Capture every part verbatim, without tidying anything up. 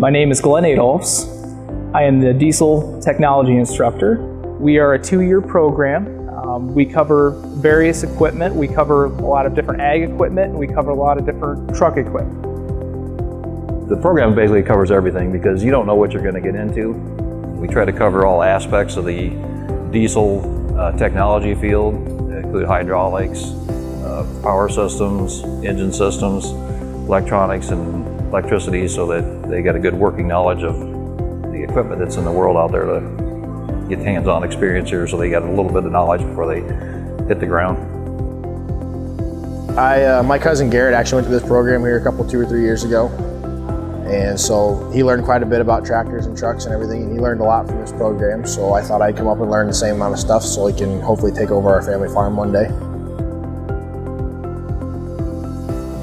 My name is Glenn Adolfs. I am the Diesel Technology Instructor. We are a two-year program. Um, we cover various equipment. We cover a lot of different ag equipment. We cover a lot of different truck equipment. The program basically covers everything because you don't know what you're going to get into. We try to cover all aspects of the diesel uh, technology field, including hydraulics, uh, power systems, engine systems, electronics, and electricity, so that they get a good working knowledge of the equipment that's in the world out there to get hands-on experience here, so they got a little bit of knowledge before they hit the ground. I, uh, my cousin Garrett actually went to this program here a couple, two or three years ago, and so he learned quite a bit about tractors and trucks and everything, and he learned a lot from this program, so I thought I'd come up and learn the same amount of stuff so he can hopefully take over our family farm one day.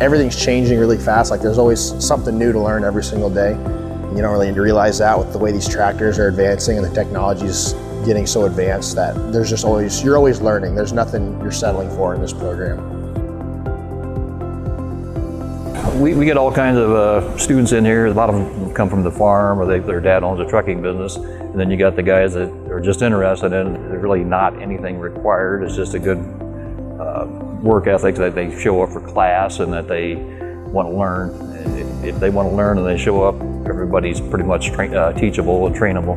Everything's changing really fast. Like, there's always something new to learn every single day. You don't really realize that with the way these tractors are advancing and the technology's getting so advanced that there's just always, you're always learning. There's nothing you're settling for in this program. We, we get all kinds of uh, students in here. A lot of them come from the farm, or they, their dad owns a trucking business. And then you got the guys that are just interested in it. There's really not anything required. It's just a good uh, work ethic, that they show up for class and that they want to learn. And if, if they want to learn and they show up, everybody's pretty much train, uh, teachable and trainable.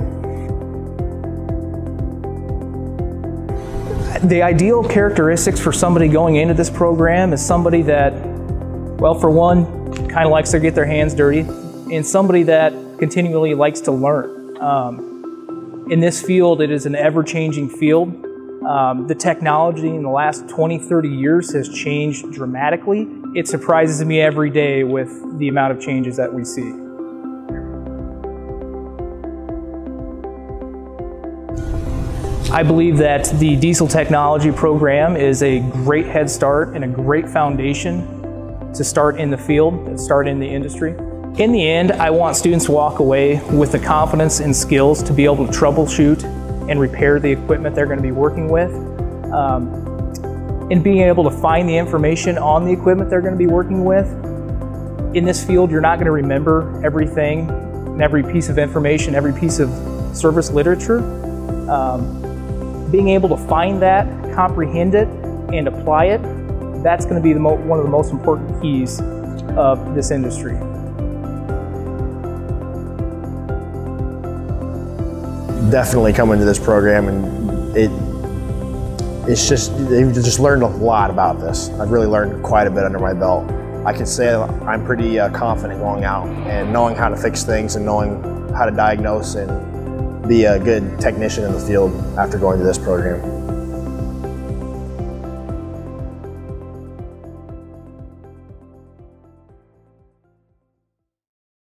The ideal characteristics for somebody going into this program is somebody that, well, for one, kind of likes to get their hands dirty, and somebody that continually likes to learn. Um, in this field, it is an ever-changing field. Um, the technology in the last twenty, thirty years has changed dramatically. It surprises me every day with the amount of changes that we see. I believe that the Diesel Technology program is a great head start and a great foundation to start in the field and start in the industry. In the end, I want students to walk away with the confidence and skills to be able to troubleshoot and repair the equipment they're going to be working with, um, and being able to find the information on the equipment they're going to be working with. In this field, you're not going to remember everything and every piece of information, every piece of service literature. Um, being able to find that, comprehend it, and apply it, that's going to be the mo- one of the most important keys of this industry. Definitely come into this program, and it it's just, they've just learned a lot about this. I've really learned quite a bit under my belt. I can say I'm pretty uh, confident going out and knowing how to fix things and knowing how to diagnose and be a good technician in the field after going to this program.